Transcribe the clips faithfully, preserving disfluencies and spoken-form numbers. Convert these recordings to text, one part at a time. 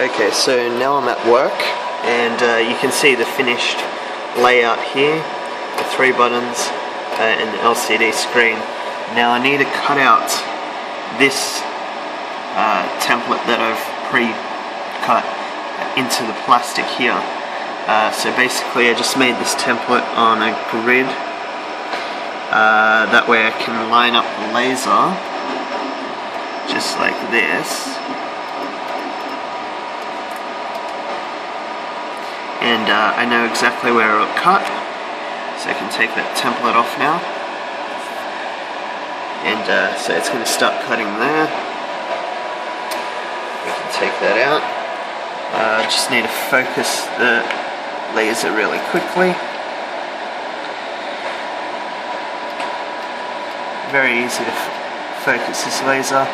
Okay, so now I'm at work, and uh, you can see the finished layout here, the three buttons uh, and the L C D screen. Now I need to cut out this uh, template that I've pre-cut into the plastic here. Uh, so basically I just made this template on a grid, uh, that way I can line up the laser just like this, and uh, I know exactly where it'll cut, so I can take that template off now, and uh, so it's going to start cutting there. We can take that out. I uh, just need to focus the laser really quickly. Very easy to focus this laser.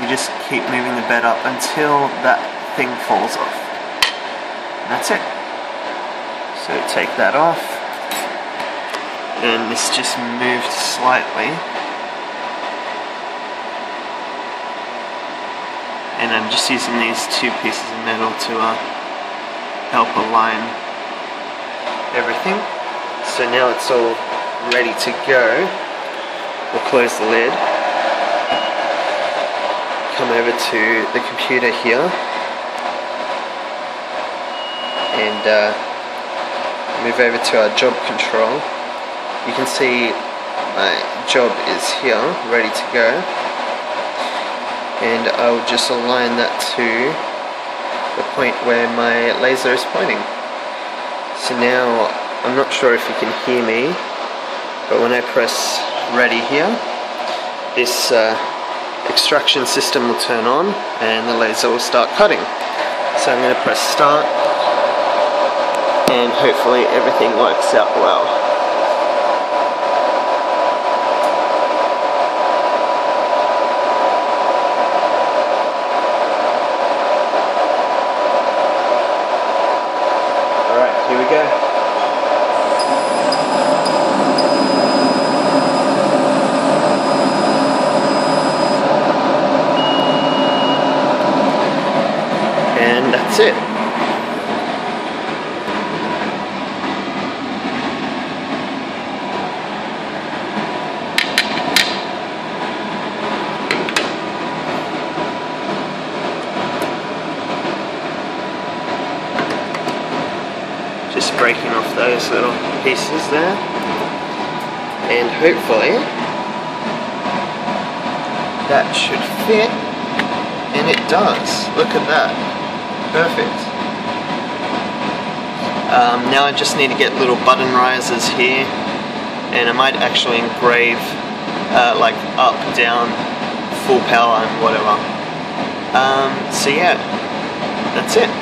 You just keep moving the bed up until that thing falls off. And that's it. So take that off, and this just moved slightly, and I'm just using these two pieces of metal to uh, help align everything. So now it's all ready to go. We'll close the lid, come over to the computer here, and uh, move over to our job control. You can see my job is here, ready to go, and I'll just align that to the point where my laser is pointing. So now, I'm not sure if you can hear me, but when I press ready here, this uh, extraction system will turn on and the laser will start cutting. So I'm going to press start, and hopefully everything works out well. Alright, here we go. That's it. Just breaking off those little pieces there, and hopefully that should fit, and it does. Look at that. Perfect. Um, now I just need to get little button risers here, and I might actually engrave uh, like up, down, full power and whatever. Um, so yeah, that's it.